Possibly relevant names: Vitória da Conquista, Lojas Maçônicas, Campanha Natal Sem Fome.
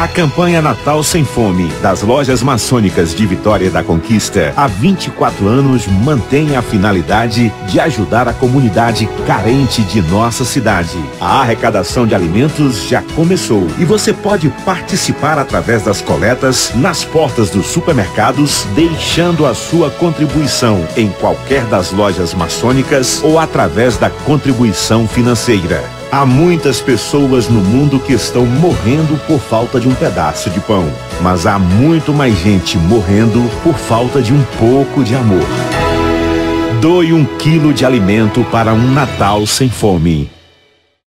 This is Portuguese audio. A campanha Natal Sem Fome das Lojas Maçônicas de Vitória da Conquista há 24 anos mantém a finalidade de ajudar a comunidade carente de nossa cidade. A arrecadação de alimentos já começou e você pode participar através das coletas nas portas dos supermercados, deixando a sua contribuição em qualquer das lojas maçônicas ou através da contribuição financeira. Há muitas pessoas no mundo que estão morrendo por falta de um pedaço de pão, mas há muito mais gente morrendo por falta de um pouco de amor. Doe 1 quilo de alimento para um Natal sem fome.